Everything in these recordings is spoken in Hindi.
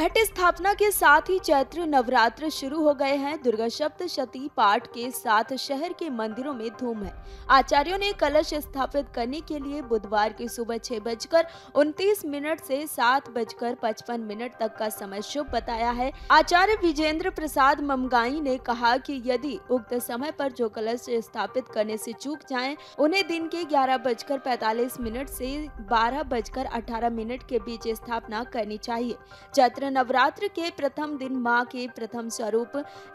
घट स्थापना के साथ ही चैत्र नवरात्र शुरू हो गए हैं। दुर्गा सप्तशती पाठ के साथ शहर के मंदिरों में धूम है। आचार्यों ने कलश स्थापित करने के लिए बुधवार की सुबह 6:29 से 7:55 तक का समय शुभ बताया है। आचार्य विजेंद्र प्रसाद ममगाई ने कहा कि यदि उक्त समय पर जो कलश स्थापित करने से चूक जाएं, उन्हें दिन के 11:45 से 12:18 के बीच स्थापना करनी चाहिए। चैत्र नवरात्र के प्रथम दिन मां के प्रथम स्वरूप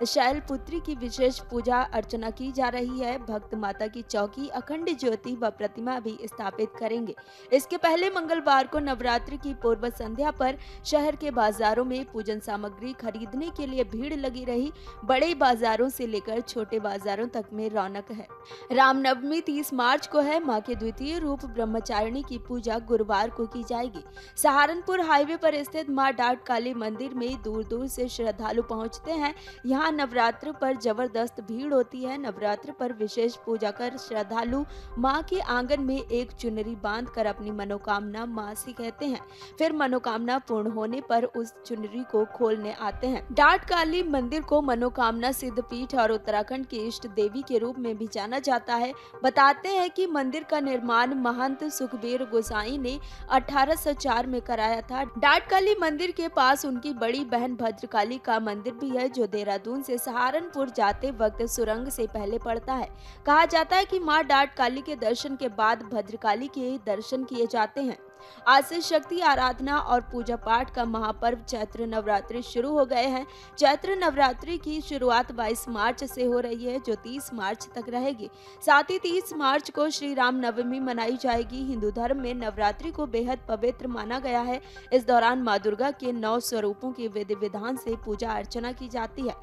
शैल पुत्री की विशेष पूजा अर्चना की जा रही है। भक्त माता की चौकी, अखंड ज्योति व प्रतिमा भी स्थापित करेंगे। इसके पहले मंगलवार को नवरात्र की पूर्व संध्या पर शहर के बाजारों में पूजन सामग्री खरीदने के लिए भीड़ लगी रही। बड़े बाजारों से लेकर छोटे बाजारों तक में रौनक है। रामनवमी 30 मार्च को है। मां के द्वितीय रूप ब्रह्मचारिणी की पूजा गुरुवार को की जाएगी। सहारनपुर हाईवे पर स्थित मां डाट काली मंदिर में दूर दूर से श्रद्धालु पहुंचते हैं। यहां नवरात्र पर जबरदस्त भीड़ होती है। नवरात्र पर विशेष पूजा कर श्रद्धालु मां के आंगन में एक चुनरी बांधकर अपनी मनोकामना मां से कहते हैं। फिर मनोकामना पूर्ण होने पर उस चुनरी को खोलने आते हैं। डाट काली मंदिर को मनोकामना सिद्ध पीठ और उत्तराखंड की इष्ट देवी के रूप में भी जाना जाता है। बताते हैं कि मंदिर का निर्माण महंत सुखवीर गोसाई ने 1804 में कराया था। डाट काली मंदिर के पास उनकी बड़ी बहन भद्रकाली का मंदिर भी है, जो देहरादून से सहारनपुर जाते वक्त सुरंग से पहले पड़ता है। कहा जाता है कि मां डाट काली के दर्शन के बाद भद्रकाली के दर्शन किए जाते हैं। आज से शक्ति आराधना और पूजा पाठ का महापर्व चैत्र नवरात्रि शुरू हो गए हैं। चैत्र नवरात्रि की शुरुआत 22 मार्च से हो रही है, जो 30 मार्च तक रहेगी। साथ ही 30 मार्च को श्री राम नवमी मनाई जाएगी। हिंदू धर्म में नवरात्रि को बेहद पवित्र माना गया है। इस दौरान माँ दुर्गा के 9 स्वरूपों के विधि विधान से पूजा अर्चना की जाती है।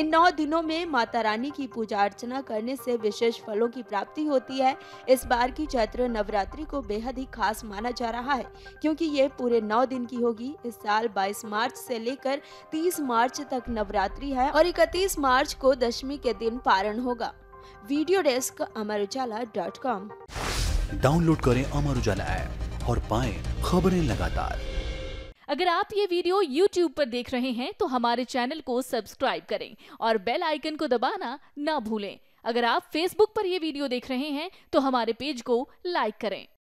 इन 9 दिनों में माता रानी की पूजा अर्चना करने से विशेष फलों की प्राप्ति होती है। इस बार की चैत्र नवरात्रि को बेहद ही खास माना जा रहा है, क्योंकि ये पूरे 9 दिन की होगी। इस साल 22 मार्च से लेकर 30 मार्च तक नवरात्रि है और 31 मार्च को दशमी के दिन पारण होगा। Video desk Amar Ujala. Download करें अमर उजाला ऐप और पाएं खबरें लगातार। अगर आप ये वीडियो YouTube पर देख रहे हैं तो हमारे चैनल को सब्सक्राइब करें और बेल आइकन को दबाना ना भूलें। अगर आप Facebook पर यह वीडियो देख रहे हैं तो हमारे पेज को लाइक करें।